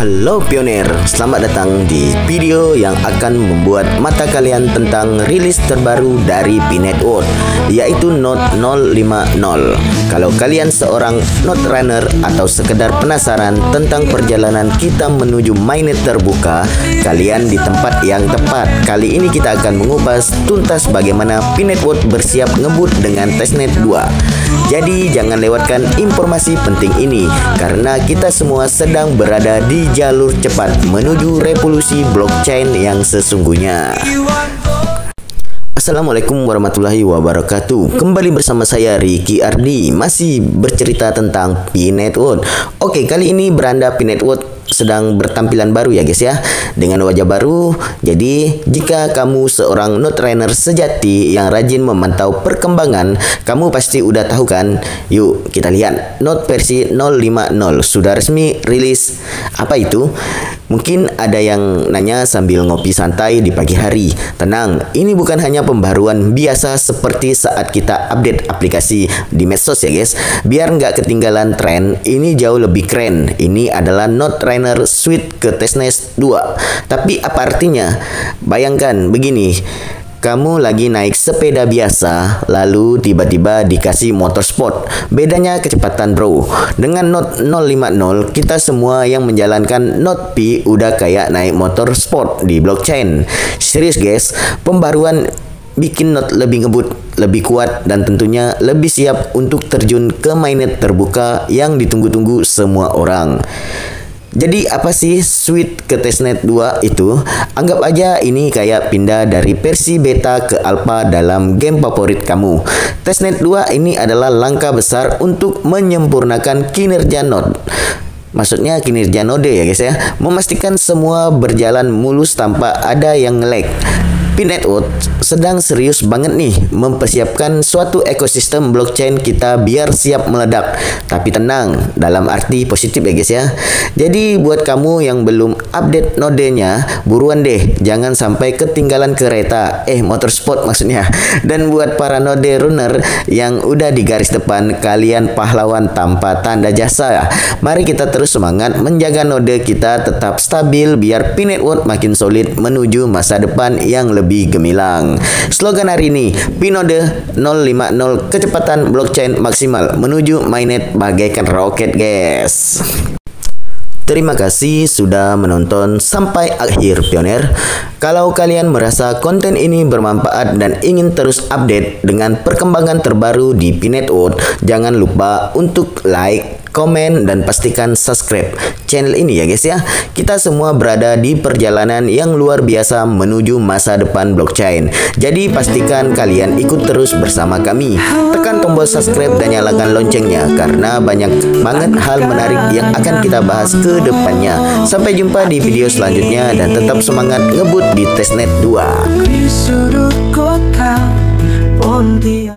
Halo Pioneer, selamat datang di video yang akan membuat mata kalian tentang rilis terbaru dari Pinetwood, yaitu Node 050. Kalau kalian seorang Node runner atau sekedar penasaran tentang perjalanan kita menuju mainnet terbuka, kalian di tempat yang tepat. Kali ini kita akan mengupas tuntas bagaimana Pinetwood bersiap ngebut dengan Testnet 2. Jadi jangan lewatkan informasi penting ini, karena kita semua sedang berada di jalur cepat menuju revolusi blockchain yang sesungguhnya. Assalamualaikum warahmatullahi wabarakatuh. Kembali bersama saya Ricky Ardi, masih bercerita tentang Pinetwood. Oke, kali ini beranda Pinetwood sedang bertampilan baru ya guys ya, dengan wajah baru. Jadi jika kamu seorang node runner sejati yang rajin memantau perkembangan, kamu pasti udah tahu kan. Yuk kita lihat node versi 050 sudah resmi rilis. Apa itu? Mungkin ada yang nanya sambil ngopi santai di pagi hari. Tenang, ini bukan hanya pembaruan biasa seperti saat kita update aplikasi di medsos ya guys. Biar nggak ketinggalan tren, ini jauh lebih keren. Ini adalah node runner switch ke Testnet 2. Tapi apa artinya? Bayangkan begini, kamu lagi naik sepeda biasa, lalu tiba-tiba dikasih motor sport. Bedanya kecepatan bro. Dengan Node 050, kita semua yang menjalankan Node P udah kayak naik motor sport di blockchain. Serius guys, pembaruan bikin Node lebih ngebut, lebih kuat, dan tentunya lebih siap untuk terjun ke mainnet terbuka yang ditunggu-tunggu semua orang. Jadi apa sih switch ke Testnet 2 itu? Anggap aja ini kayak pindah dari versi beta ke alpha dalam game favorit kamu. Testnet 2 ini adalah langkah besar untuk menyempurnakan kinerja node. Maksudnya kinerja node ya guys ya. Memastikan semua berjalan mulus tanpa ada yang nge-lag. Pinetwood sedang serius banget nih mempersiapkan suatu ekosistem blockchain kita biar siap meledak. Tapi tenang, dalam arti positif ya guys ya. Jadi buat kamu yang belum update nodenya, buruan deh, jangan sampai ketinggalan kereta, motor sport maksudnya. Dan buat para node runner yang udah di garis depan, kalian pahlawan tanpa tanda jasa. Mari kita terus semangat menjaga node kita tetap stabil biar Pinetwood makin solid menuju masa depan yang lebih gemilang. Slogan hari ini, Pinode 050, kecepatan blockchain maksimal menuju mainnet bagaikan roket guys. Terima kasih sudah menonton sampai akhir Pioneer. Kalau kalian merasa konten ini bermanfaat dan ingin terus update dengan perkembangan terbaru di Pinetwood, jangan lupa untuk like, komen, dan pastikan subscribe channel ini ya guys ya. Kita semua berada di perjalanan yang luar biasa menuju masa depan blockchain. Jadi pastikan kalian ikut terus bersama kami. Tekan tombol subscribe dan nyalakan loncengnya, karena banyak banget hal menarik yang akan kita bahas ke depannya. Sampai jumpa di video selanjutnya dan tetap semangat ngebut di Testnet 2.